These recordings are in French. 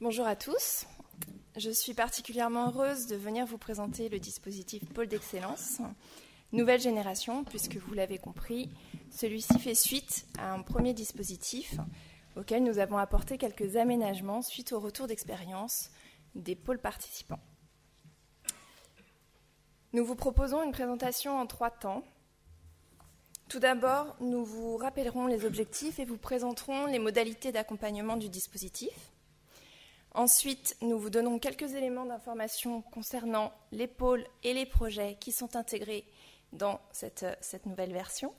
Bonjour à tous. Je suis particulièrement heureuse de venir vous présenter le dispositif Pôle d'Excellence, nouvelle génération, puisque vous l'avez compris, celui-ci fait suite à un premier dispositif auquel nous avons apporté quelques aménagements suite au retour d'expérience des pôles participants. Nous vous proposons une présentation en 3 temps. Tout d'abord, nous vous rappellerons les objectifs et vous présenterons les modalités d'accompagnement du dispositif. Ensuite, nous vous donnerons quelques éléments d'information concernant les pôles et les projets qui sont intégrés dans cette nouvelle version.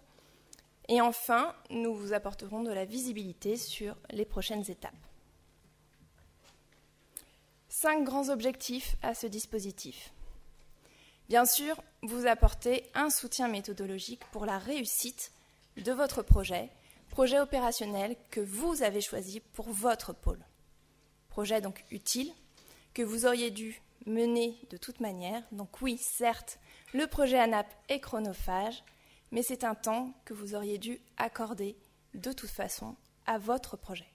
Et enfin, nous vous apporterons de la visibilité sur les prochaines étapes. 5 grands objectifs à ce dispositif. Bien sûr, vous apportez un soutien méthodologique pour la réussite de votre projet opérationnel que vous avez choisi pour votre pôle. Projet donc utile, que vous auriez dû mener de toute manière. Donc oui, certes, le projet ANAP est chronophage, mais c'est un temps que vous auriez dû accorder de toute façon à votre projet.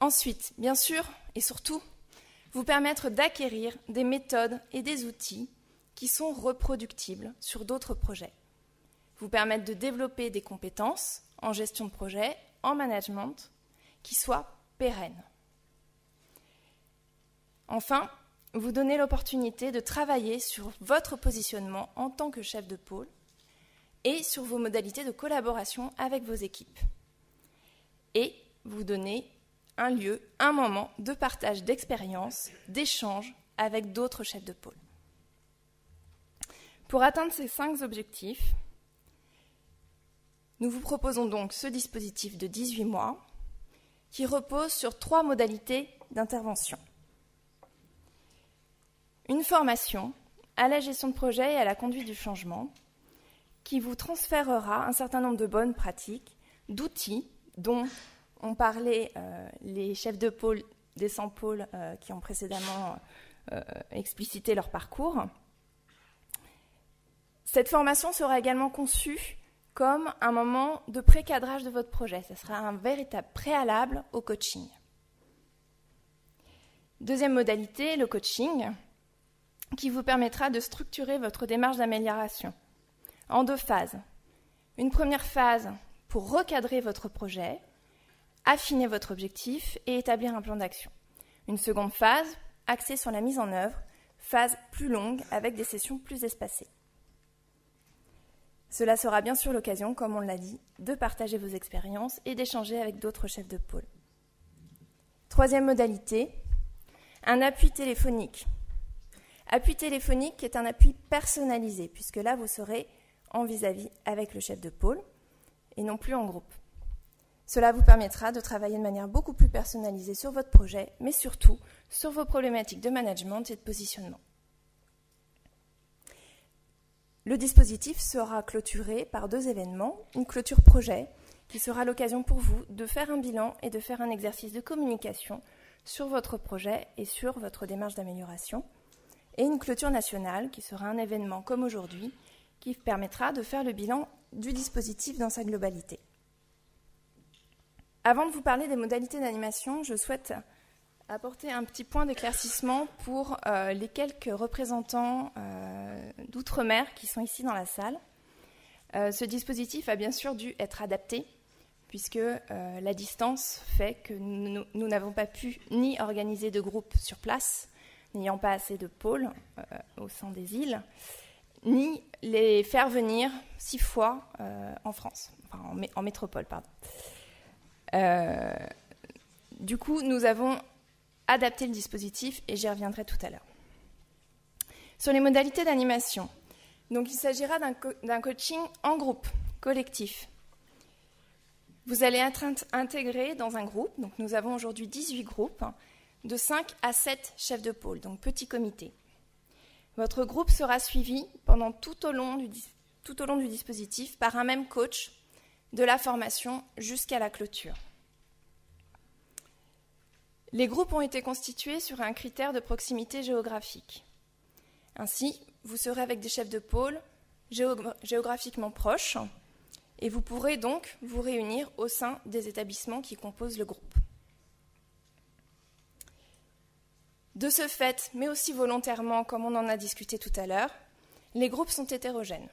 Ensuite, bien sûr, et surtout, vous permettre d'acquérir des méthodes et des outils qui sont reproductibles sur d'autres projets. Vous permettre de développer des compétences en gestion de projet, en management, qui soient pérennes. Enfin, vous donnez l'opportunité de travailler sur votre positionnement en tant que chef de pôle et sur vos modalités de collaboration avec vos équipes. Et vous donnez un lieu, un moment de partage d'expériences, d'échanges avec d'autres chefs de pôle. Pour atteindre ces 5 objectifs, nous vous proposons donc ce dispositif de 18 mois qui repose sur 3 modalités d'intervention. Une formation à la gestion de projet et à la conduite du changement qui vous transférera un certain nombre de bonnes pratiques, d'outils dont on parlait les chefs de pôle des 100 pôles qui ont précédemment explicité leur parcours. Cette formation sera également conçue comme un moment de pré-cadrage de votre projet. Ce sera un véritable préalable au coaching. Deuxième modalité, le coaching, qui vous permettra de structurer votre démarche d'amélioration en 2 phases. Une première phase pour recadrer votre projet, affiner votre objectif et établir un plan d'action. Une seconde phase, axée sur la mise en œuvre, phase plus longue avec des sessions plus espacées. Cela sera bien sûr l'occasion, comme on l'a dit, de partager vos expériences et d'échanger avec d'autres chefs de pôle. Troisième modalité, un appui téléphonique. Appui téléphonique qui est un appui personnalisé, puisque là vous serez en vis-à-vis avec le chef de pôle et non plus en groupe. Cela vous permettra de travailler de manière beaucoup plus personnalisée sur votre projet, mais surtout sur vos problématiques de management et de positionnement. Le dispositif sera clôturé par 2 événements, une clôture projet qui sera l'occasion pour vous de faire un bilan et de faire un exercice de communication sur votre projet et sur votre démarche d'amélioration, et une clôture nationale qui sera un événement comme aujourd'hui qui permettra de faire le bilan du dispositif dans sa globalité. Avant de vous parler des modalités d'animation, je souhaite apporter un petit point d'éclaircissement pour les quelques représentants d'outre-mer qui sont ici dans la salle. Ce dispositif a bien sûr dû être adapté, puisque la distance fait que nous n'avons pas pu ni organiser de groupes sur place, n'ayant pas assez de pôles au sein des îles, ni les faire venir 6 fois en France, enfin en métropole, pardon. Du coup, nous avons adapté le dispositif et j'y reviendrai tout à l'heure. Sur les modalités d'animation, donc il s'agira d'un coaching en groupe, collectif. Vous allez être intégré dans un groupe, donc nous avons aujourd'hui 18 groupes, de 5 à 7 chefs de pôle, donc petit comité. Votre groupe sera suivi pendant tout au long du dispositif par un même coach, de la formation jusqu'à la clôture. Les groupes ont été constitués sur un critère de proximité géographique. Ainsi, vous serez avec des chefs de pôle géographiquement proches et vous pourrez donc vous réunir au sein des établissements qui composent le groupe. De ce fait, mais aussi volontairement, comme on en a discuté tout à l'heure, les groupes sont hétérogènes.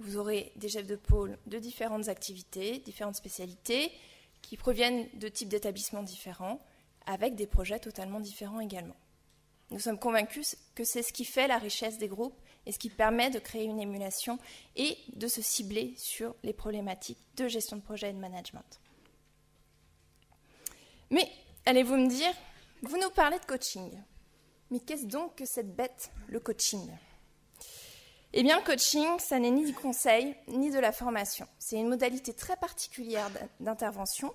Vous aurez des chefs de pôle de différentes activités, différentes spécialités, qui proviennent de types d'établissements différents, avec des projets totalement différents également. Nous sommes convaincus que c'est ce qui fait la richesse des groupes et ce qui permet de créer une émulation et de se cibler sur les problématiques de gestion de projet et de management. Mais, allez-vous me dire, vous nous parlez de coaching. Mais qu'est-ce donc que cette bête, le coaching ? Eh bien, le coaching, ça n'est ni du conseil, ni de la formation. C'est une modalité très particulière d'intervention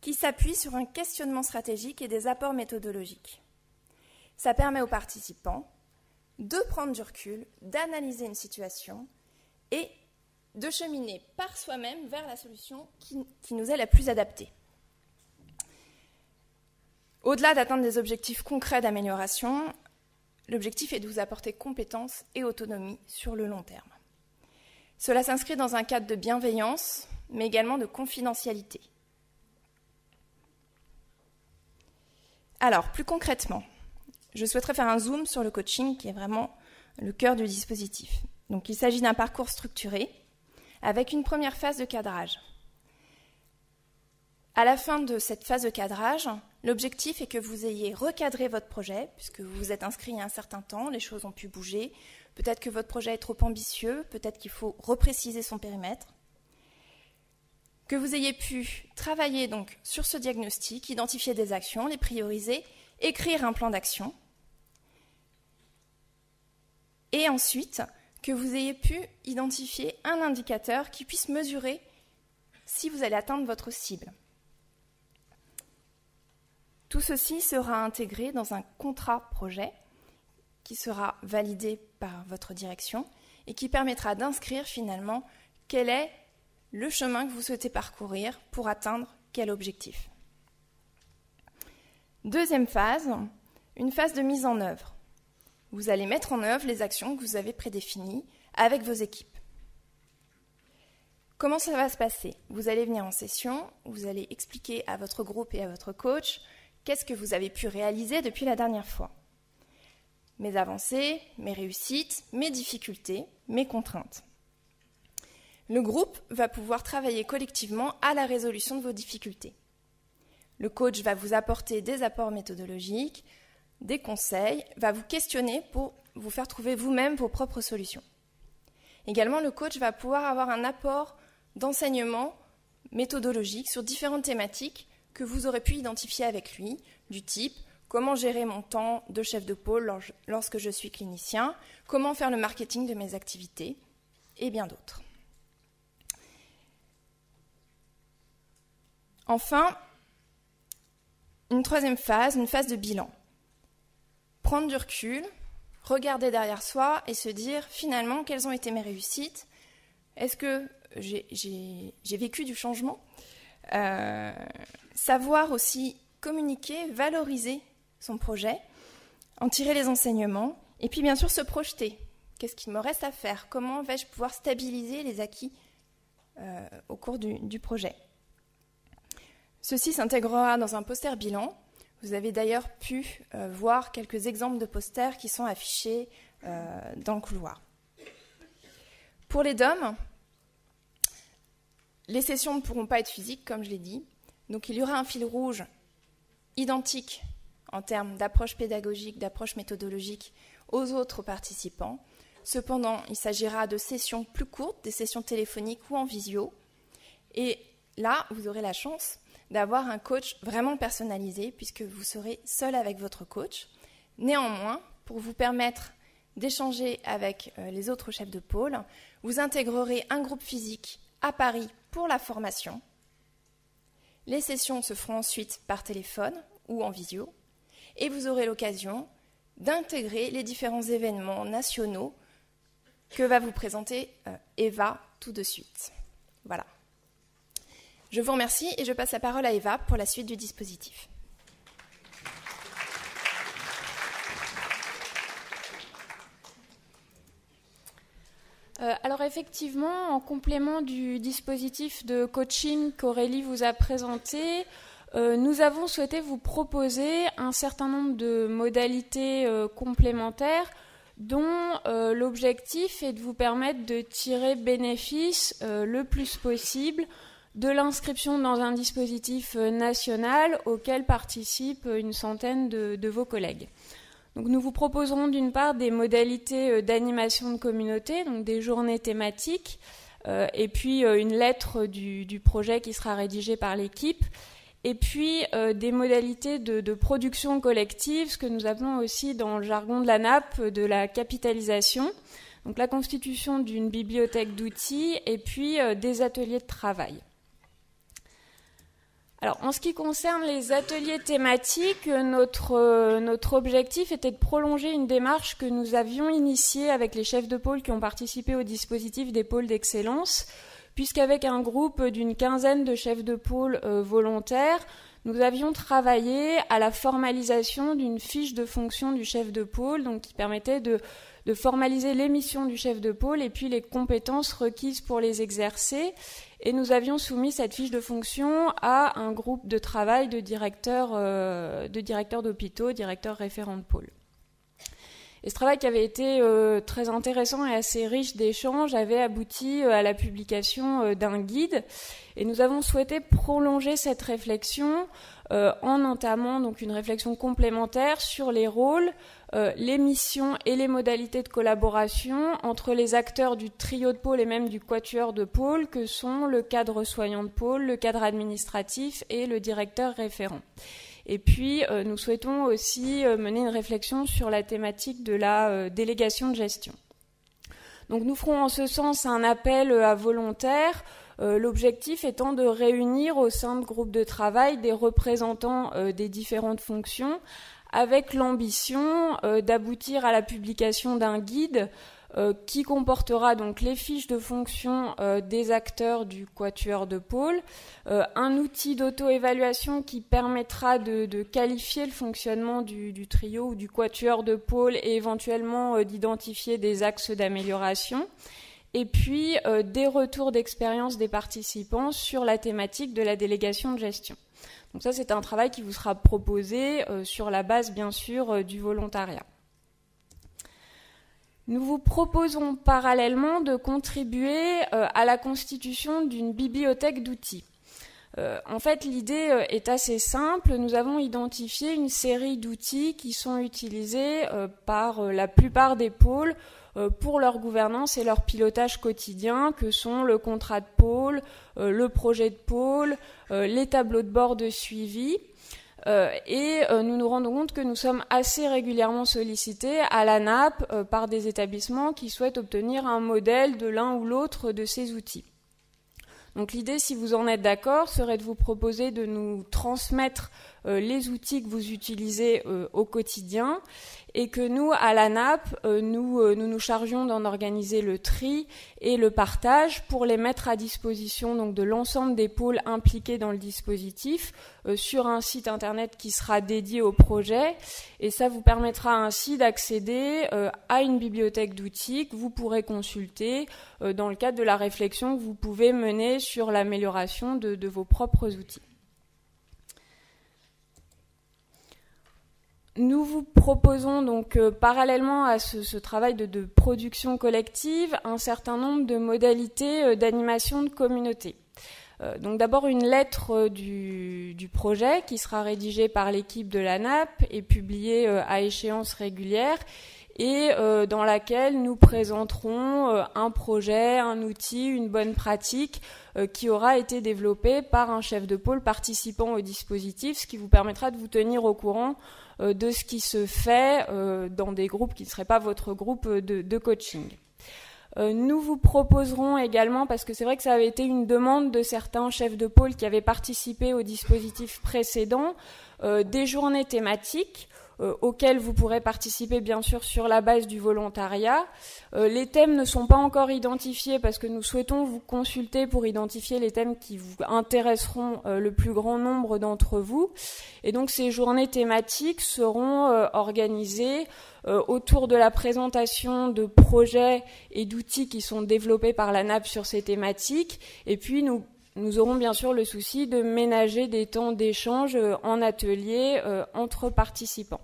qui s'appuie sur un questionnement stratégique et des apports méthodologiques. Ça permet aux participants de prendre du recul, d'analyser une situation et de cheminer par soi-même vers la solution qui nous est la plus adaptée. Au-delà d'atteindre des objectifs concrets d'amélioration, l'objectif est de vous apporter compétence et autonomie sur le long terme. Cela s'inscrit dans un cadre de bienveillance, mais également de confidentialité. Alors, plus concrètement, je souhaiterais faire un zoom sur le coaching qui est vraiment le cœur du dispositif. Donc, il s'agit d'un parcours structuré avec une première phase de cadrage. À la fin de cette phase de cadrage, l'objectif est que vous ayez recadré votre projet, puisque vous vous êtes inscrit il y a un certain temps, les choses ont pu bouger, peut-être que votre projet est trop ambitieux, peut-être qu'il faut repréciser son périmètre, que vous ayez pu travailler donc sur ce diagnostic, identifier des actions, les prioriser, écrire un plan d'action, et ensuite que vous ayez pu identifier un indicateur qui puisse mesurer si vous allez atteindre votre cible. Tout ceci sera intégré dans un contrat projet qui sera validé par votre direction et qui permettra d'inscrire finalement quel est le chemin que vous souhaitez parcourir pour atteindre quel objectif. Deuxième phase, une phase de mise en œuvre. Vous allez mettre en œuvre les actions que vous avez prédéfinies avec vos équipes. Comment ça va se passer? Vous allez venir en session, vous allez expliquer à votre groupe et à votre coach qu'est-ce que vous avez pu réaliser depuis la dernière fois? Mes avancées, mes réussites, mes difficultés, mes contraintes. Le groupe va pouvoir travailler collectivement à la résolution de vos difficultés. Le coach va vous apporter des apports méthodologiques, des conseils, va vous questionner pour vous faire trouver vous-même vos propres solutions. Également, le coach va pouvoir avoir un apport d'enseignement méthodologique sur différentes thématiques que vous aurez pu identifier avec lui, du type « Comment gérer mon temps de chef de pôle lorsque je suis clinicien ?», « Comment faire le marketing de mes activités ?» et bien d'autres. Enfin, une troisième phase, une phase de bilan. Prendre du recul, regarder derrière soi et se dire « Finalement, quelles ont été mes réussites ? Est-ce que j'ai vécu du changement ?» Savoir aussi communiquer, valoriser son projet, en tirer les enseignements, et puis bien sûr se projeter. Qu'est-ce qu'il me reste à faire? Comment vais-je pouvoir stabiliser les acquis au cours du projet? Ceci s'intégrera dans un poster bilan. Vous avez d'ailleurs pu voir quelques exemples de posters qui sont affichés dans le couloir. Pour les DOM, les sessions ne pourront pas être physiques, comme je l'ai dit. Donc, il y aura un fil rouge identique en termes d'approche pédagogique, d'approche méthodologique aux autres participants. Cependant, il s'agira de sessions plus courtes, des sessions téléphoniques ou en visio. Et là, vous aurez la chance d'avoir un coach vraiment personnalisé puisque vous serez seul avec votre coach. Néanmoins, pour vous permettre d'échanger avec les autres chefs de pôle, vous intégrerez un groupe physique à Paris pour la formation. Les sessions se feront ensuite par téléphone ou en visio et vous aurez l'occasion d'intégrer les différents événements nationaux que va vous présenter Eva tout de suite. Voilà. Je vous remercie et je passe la parole à Eva pour la suite du dispositif. Alors effectivement, en complément du dispositif de coaching qu'Aurélie vous a présenté, Nous avons souhaité vous proposer un certain nombre de modalités complémentaires dont l'objectif est de vous permettre de tirer bénéfice le plus possible de l'inscription dans un dispositif national auquel participent une centaine de vos collègues. Donc, nous vous proposerons d'une part des modalités d'animation de communauté, donc des journées thématiques, et puis une lettre du projet qui sera rédigée par l'équipe, et puis des modalités de production collective, ce que nous appelons aussi dans le jargon de l'ANAP de la capitalisation, donc la constitution d'une bibliothèque d'outils et puis des ateliers de travail. Alors, en ce qui concerne les ateliers thématiques, notre objectif était de prolonger une démarche que nous avions initiée avec les chefs de pôle qui ont participé au dispositif des pôles d'excellence, puisqu'avec un groupe d'une quinzaine de chefs de pôle volontaires, nous avions travaillé à la formalisation d'une fiche de fonction du chef de pôle, donc qui permettait de formaliser les missions du chef de pôle et puis les compétences requises pour les exercer. Et nous avions soumis cette fiche de fonction à un groupe de travail de directeurs d'hôpitaux, directeurs référents de pôle. Et ce travail qui avait été très intéressant et assez riche d'échanges avait abouti à la publication d'un guide. Et nous avons souhaité prolonger cette réflexion en entamant donc une réflexion complémentaire sur les rôles, les missions et les modalités de collaboration entre les acteurs du trio de pôle et même du quatuor de pôle que sont le cadre soignant de pôle, le cadre administratif et le directeur référent. Et puis, nous souhaitons aussi mener une réflexion sur la thématique de la délégation de gestion. Donc, nous ferons en ce sens un appel à volontaires, l'objectif étant de réunir au sein de groupes de travail des représentants des différentes fonctions avec l'ambition d'aboutir à la publication d'un guide qui comportera donc les fiches de fonction des acteurs du quatuor de pôle, un outil d'auto-évaluation qui permettra de qualifier le fonctionnement du trio ou du quatuor de pôle et éventuellement d'identifier des axes d'amélioration, et puis des retours d'expérience des participants sur la thématique de la délégation de gestion. Donc ça, c'est un travail qui vous sera proposé sur la base, bien sûr, du volontariat. Nous vous proposons parallèlement de contribuer à la constitution d'une bibliothèque d'outils. En fait, l'idée est assez simple. Nous avons identifié une série d'outils qui sont utilisés par la plupart des pôles pour leur gouvernance et leur pilotage quotidien, que sont le contrat de pôle, le projet de pôle, les tableaux de bord de suivi. Et nous nous rendons compte que nous sommes assez régulièrement sollicités à l'ANAP par des établissements qui souhaitent obtenir un modèle de l'un ou l'autre de ces outils. Donc l'idée, si vous en êtes d'accord, serait de vous proposer de nous transmettre les outils que vous utilisez au quotidien et que nous, à l'ANAP, nous nous chargions d'en organiser le tri et le partage pour les mettre à disposition donc de l'ensemble des pôles impliqués dans le dispositif sur un site internet qui sera dédié au projet, et ça vous permettra ainsi d'accéder à une bibliothèque d'outils que vous pourrez consulter dans le cadre de la réflexion que vous pouvez mener sur l'amélioration de vos propres outils. Nous vous proposons donc parallèlement à ce travail de production collective un certain nombre de modalités d'animation de communauté. Donc d'abord une lettre du projet qui sera rédigée par l'équipe de l'ANAP et publiée à échéance régulière, et dans laquelle nous présenterons un projet, un outil, une bonne pratique qui aura été développée par un chef de pôle participant au dispositif, ce qui vous permettra de vous tenir au courant de ce qui se fait dans des groupes qui ne seraient pas votre groupe de coaching. Nous vous proposerons également, parce que c'est vrai que ça avait été une demande de certains chefs de pôle qui avaient participé au dispositif précédent, des journées thématiques auxquelles vous pourrez participer bien sûr sur la base du volontariat. Les thèmes ne sont pas encore identifiés parce que nous souhaitons vous consulter pour identifier les thèmes qui vous intéresseront le plus grand nombre d'entre vous. Et donc ces journées thématiques seront organisées autour de la présentation de projets et d'outils qui sont développés par l'ANAP sur ces thématiques. Et puis nous Nous aurons bien sûr le souci de ménager des temps d'échange en atelier entre participants.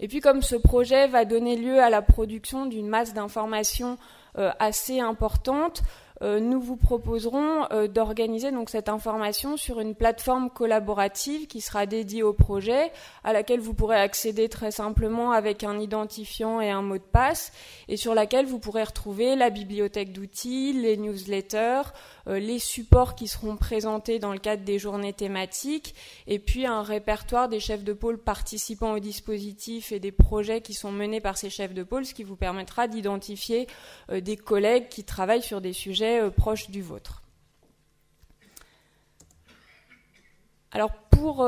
Et puis comme ce projet va donner lieu à la production d'une masse d'informations assez importante, nous vous proposerons d'organiser donc cette information sur une plateforme collaborative qui sera dédiée au projet, à laquelle vous pourrez accéder très simplement avec un identifiant et un mot de passe, et sur laquelle vous pourrez retrouver la bibliothèque d'outils, les newsletters, les supports qui seront présentés dans le cadre des journées thématiques, et puis un répertoire des chefs de pôle participants au dispositif et des projets qui sont menés par ces chefs de pôle, ce qui vous permettra d'identifier des collègues qui travaillent sur des sujets proche du vôtre. Alors pour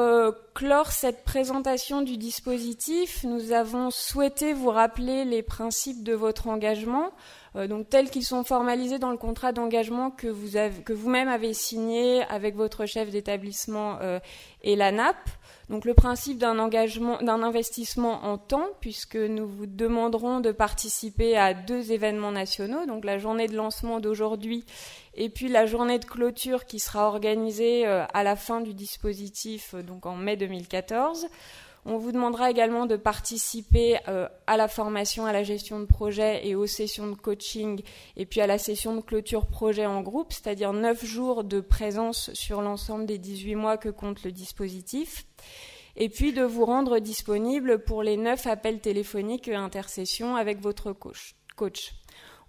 clore cette présentation du dispositif, nous avons souhaité vous rappeler les principes de votre engagement, donc tels qu'ils sont formalisés dans le contrat d'engagement que vous-même avez signé avec votre chef d'établissement et l'ANAP. Donc le principe d'un engagement, d'un investissement en temps, puisque nous vous demanderons de participer à deux événements nationaux, donc la journée de lancement d'aujourd'hui et puis la journée de clôture qui sera organisée à la fin du dispositif, donc en mai 2014. On vous demandera également de participer à la formation, à la gestion de projet et aux sessions de coaching et puis à la session de clôture projet en groupe, c'est-à-dire 9 jours de présence sur l'ensemble des 18 mois que compte le dispositif. Et puis de vous rendre disponible pour les 9 appels téléphoniques et intercessions avec votre coach.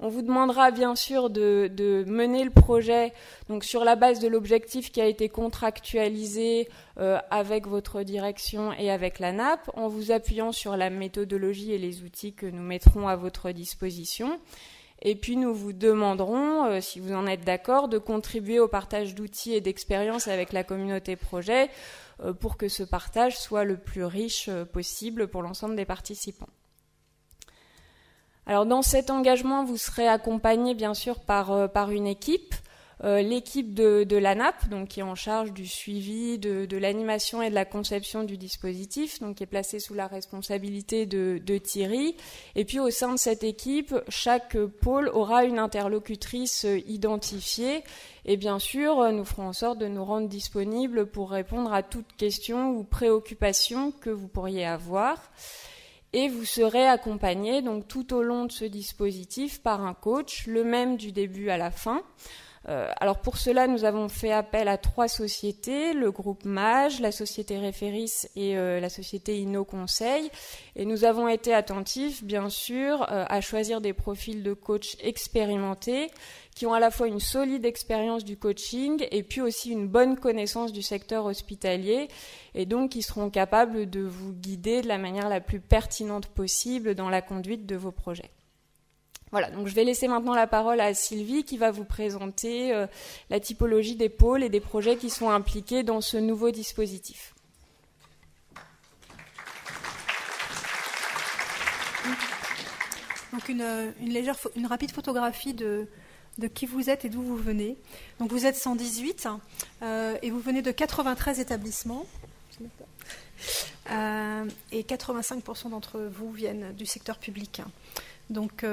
On vous demandera bien sûr de mener le projet donc sur la base de l'objectif qui a été contractualisé avec votre direction et avec l'ANAP, en vous appuyant sur la méthodologie et les outils que nous mettrons à votre disposition. Et puis nous vous demanderons, si vous en êtes d'accord, de contribuer au partage d'outils et d'expériences avec la communauté projet pour que ce partage soit le plus riche possible pour l'ensemble des participants. Alors dans cet engagement, vous serez accompagné bien sûr par une équipe, l'équipe de l'ANAP, donc qui est en charge du suivi, de l'animation et de la conception du dispositif, donc qui est placée sous la responsabilité de Thierry. Et puis au sein de cette équipe, chaque pôle aura une interlocutrice identifiée. Et bien sûr, nous ferons en sorte de nous rendre disponibles pour répondre à toute question ou préoccupation que vous pourriez avoir. Et vous serez accompagné donc tout au long de ce dispositif par un coach, le même du début à la fin. Alors pour cela, nous avons fait appel à 3 sociétés, le groupe MAGE, la société Référis et la société InnoConseil. Et nous avons été attentifs, bien sûr, à choisir des profils de coachs expérimentés qui ont à la fois une solide expérience du coaching et puis aussi une bonne connaissance du secteur hospitalier et donc qui seront capables de vous guider de la manière la plus pertinente possible dans la conduite de vos projets. Voilà, donc je vais laisser maintenant la parole à Sylvie qui va vous présenter la typologie des pôles et des projets qui sont impliqués dans ce nouveau dispositif. Donc une rapide photographie de qui vous êtes et d'où vous venez. Donc vous êtes 118 et vous venez de 93 établissements. Et 85% d'entre vous viennent du secteur public. Donc...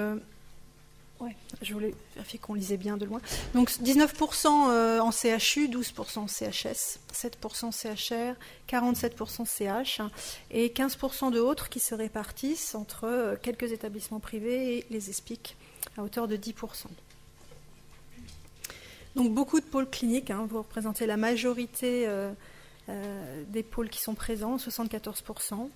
Ouais, je voulais vérifier qu'on lisait bien de loin. Donc 19% en CHU, 12% en CHS, 7% CHR, 47% CH et 15% de autres qui se répartissent entre quelques établissements privés et les ESPIC à hauteur de 10%. Donc beaucoup de pôles cliniques, hein, vous représentez la majorité des pôles qui sont présents, 74%.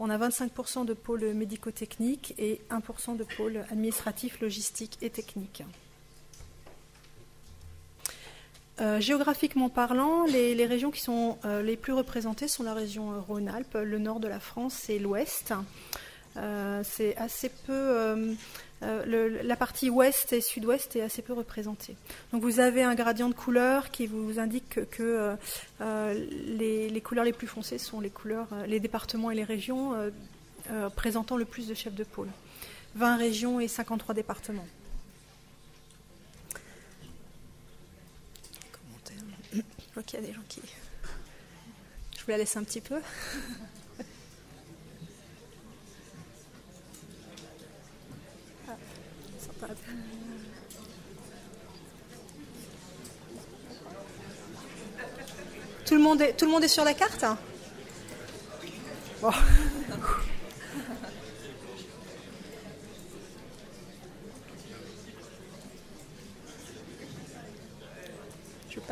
On a 25% de pôles médico-techniques et 1% de pôles administratifs, logistiques et techniques. Géographiquement parlant, les régions qui sont les plus représentées sont la région Rhône-Alpes, le nord de la France et l'ouest. C'est assez peu... la partie ouest et sud-ouest est assez peu représentée. Donc vous avez un gradient de couleurs qui vous indique que les couleurs les plus foncées sont les couleurs, les départements et les régions présentant le plus de chefs de pôle. 20 régions et 53 départements. Je vois qu'il y a des gens qui... Je vous la laisse un petit peu. Tout le monde est sur la carte, hein? Bon. Je passe.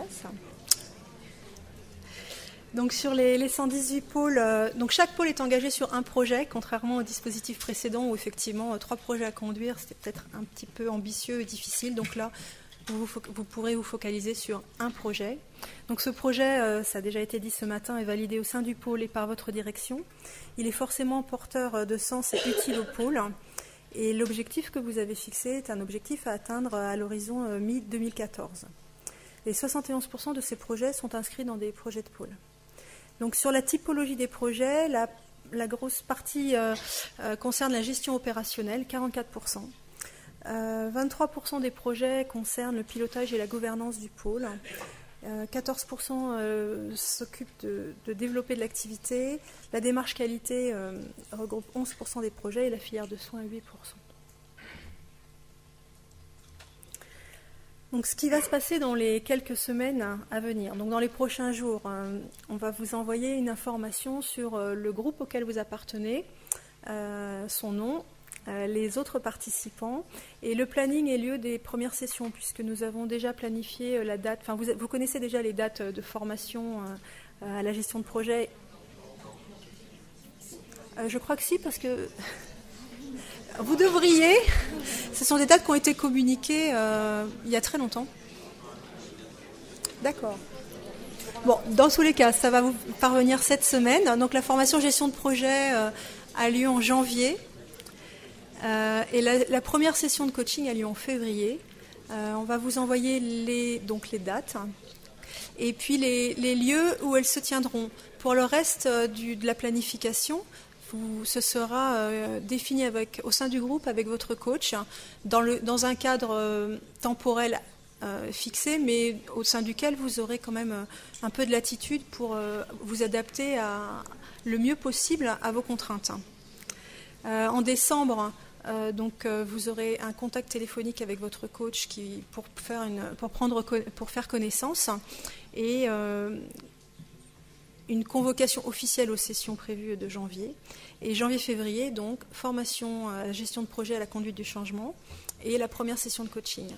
Donc sur les 118 pôles, donc chaque pôle est engagé sur un projet, contrairement au dispositif précédent où effectivement 3 projets à conduire, c'était peut-être un petit peu ambitieux et difficile. Donc là, vous pourrez vous focaliser sur un projet. Donc ce projet, ça a déjà été dit ce matin, est validé au sein du pôle et par votre direction. Il est forcément porteur de sens et utile au pôle. Et l'objectif que vous avez fixé est un objectif à atteindre à l'horizon mi-2014. Les 71% de ces projets sont inscrits dans des projets de pôle. Donc sur la typologie des projets, la grosse partie concerne la gestion opérationnelle, 44%. 23% des projets concernent le pilotage et la gouvernance du pôle. 14% s'occupent de développer de l'activité. La démarche qualité regroupe 11% des projets et la filière de soins 8%. Donc, ce qui va se passer dans les quelques semaines à venir, donc dans les prochains jours, on va vous envoyer une information sur le groupe auquel vous appartenez, son nom, les autres participants et le planning et lieu des premières sessions, puisque nous avons déjà planifié la date, enfin vous connaissez déjà les dates de formation à la gestion de projet. Je crois que si, parce que... Vous devriez, ce sont des dates qui ont été communiquées il y a très longtemps. D'accord. Bon, dans tous les cas, ça va vous parvenir cette semaine. Donc la formation gestion de projet a lieu en janvier et la première session de coaching a lieu en février. On va vous envoyer donc les dates et puis les lieux où elles se tiendront. Pour le reste de la planification, ce sera défini au sein du groupe avec votre coach dans un cadre temporel fixé, mais au sein duquel vous aurez quand même un peu de latitude pour vous adapter le mieux possible à vos contraintes. En décembre, vous aurez un contact téléphonique avec votre coach pour faire connaissance et une convocation officielle aux sessions prévues de janvier. Et janvier-février, donc, formation à la gestion de projet à la conduite du changement et la première session de coaching.